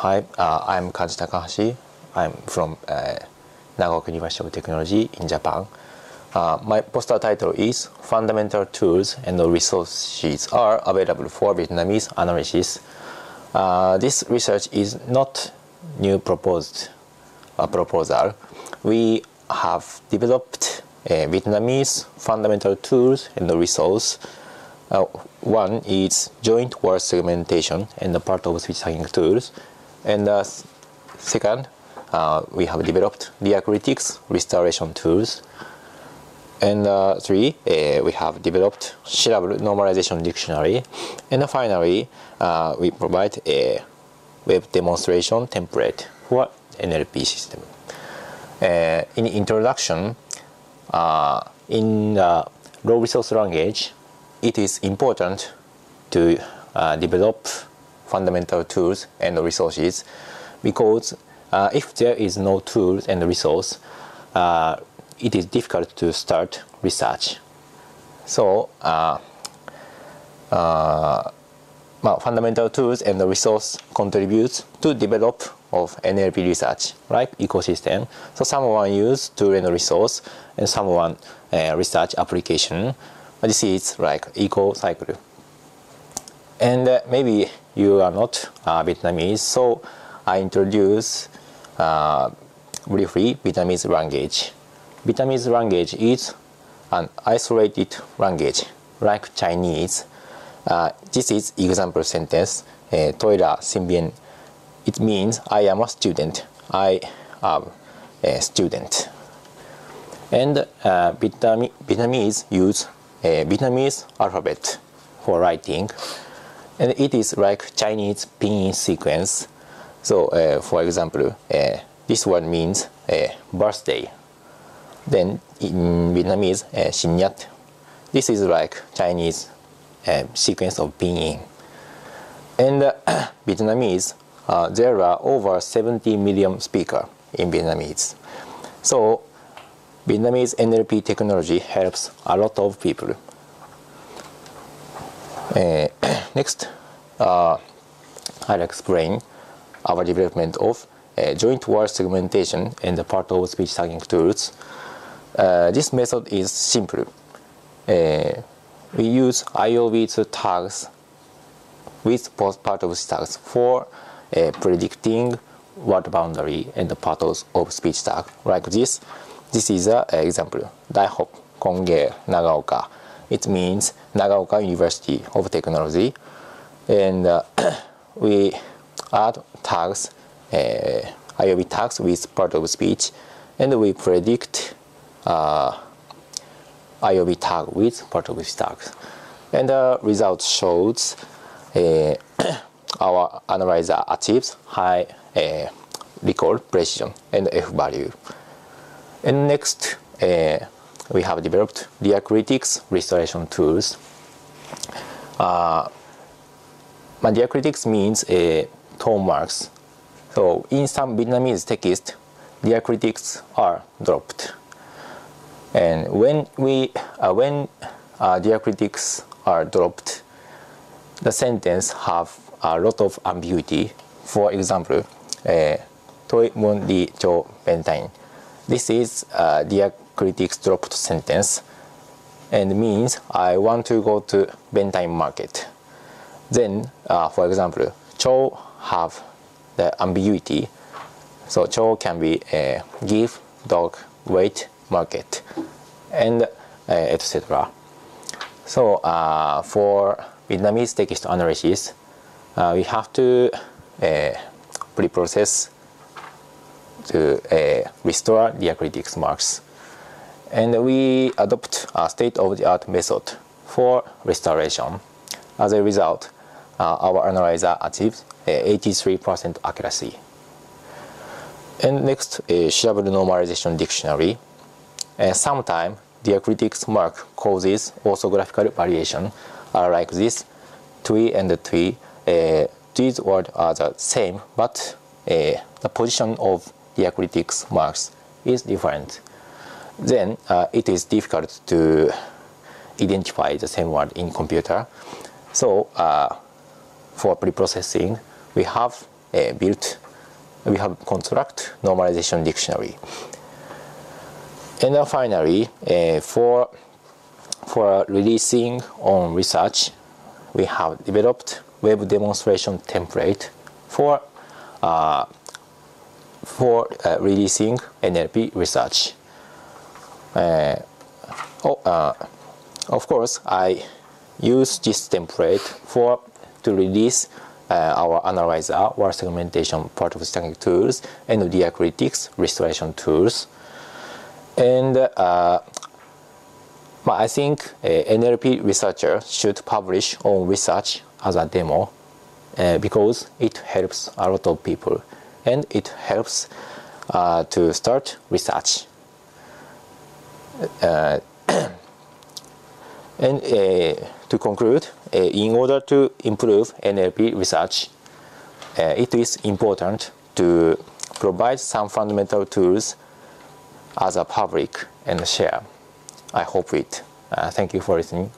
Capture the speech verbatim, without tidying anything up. Hi, uh, I'm Kanji Takahashi. I'm from uh, Nagoya University of Technology in Japan. Uh, my poster title is Fundamental Tools and Resources are Available for Vietnamese Analysis. Uh, this research is not new proposed uh, proposal. We have developed uh, Vietnamese fundamental tools and resources. Uh, one is joint word segmentation and the part of speech tagging tools, and uh, second, uh, we have developed diacritics restoration tools, and uh, three, uh, we have developed syllable normalization dictionary, and uh, finally, uh, we provide a web demonstration template for N L P system. Uh, in introduction, uh, in uh, low resource language, it is important to uh, develop fundamental tools and resources, because uh, if there is no tools and resource, uh, it is difficult to start research. So, uh, uh, well, fundamental tools and resource contributes to develop of N L P research, like ecosystem. So someone use tool and resource, and someone uh, research application. This is like eco cycle, and uh, maybe you are not uh, Vietnamese, so I introduce uh, briefly Vietnamese language. Vietnamese language is an isolated language, like Chinese. Uh, this is example sentence. Tôi là sinh viên. It means I am a student. I am a student. And uh, Vietnam Vietnamese use Uh, Vietnamese alphabet for writing, and it is like Chinese pinyin sequence. So uh, for example, uh, this word means uh, birthday, then in Vietnamese uh, sinh nhật. This is like Chinese uh, sequence of pinyin. And uh, Vietnamese, uh, there are over seventy million speakers in Vietnamese, so Vietnamese N L P technology helps a lot of people. Uh, next, uh, I'll explain our development of uh, joint word segmentation and the part of speech tagging tools. Uh, this method is simple. Uh, we use I O B two tags with part of speech tags for uh, predicting word boundary and the part of speech tag, like this. This is an example. Daihop Kongei Nagaoka. It means Nagaoka University of Technology. And uh, we add tags, uh, I O B tags with part of speech, and we predict uh, I O B tag with part of speech tags. And the result shows uh, our analyzer achieves high uh, recall precision and F value. And next, uh, we have developed diacritics restoration tools. Uh, diacritics means uh, tone marks. So in some Vietnamese text, diacritics are dropped. And when we uh, when uh, diacritics are dropped, the sentence have a lot of ambiguity. For example, Tôi muốn đi cho Ben Thanh. This is a diacritics dropped sentence and means I want to go to Ben Thanh market. Then, uh, for example, Cho have the ambiguity. So Cho can be uh, give, dog, wait, market, and uh, et cetera. So uh, for Vietnamese text analysis, uh, we have to uh, pre-process to uh, restore diacritics marks. And we adopt a state-of-the-art method for restoration. As a result, uh, our analyzer achieves eighty-three percent uh, accuracy. And next, a syllable normalization dictionary. Uh, sometimes, diacritics mark causes orthographical variation, uh, like this. Tui and tui, uh, these words are the same, but uh, the position of diacritics marks is different. Then uh, it is difficult to identify the same word in computer. So uh, for pre-processing, we have uh, built, we have construct normalization dictionary. And then finally, uh, for, for releasing on research, we have developed web demonstration template for, uh, for uh, releasing N L P research. Uh, oh, uh, of course, I use this template for to release uh, our analyzer or segmentation part of statistical tools and diacritics restoration tools. And uh, I think uh, N L P researcher should publish on research as a demo uh, because it helps a lot of people and it helps uh, to start research. Uh, and uh, to conclude, uh, in order to improve N L P research, uh, it is important to provide some fundamental tools as a public and share. I hope it. Uh, thank you for listening.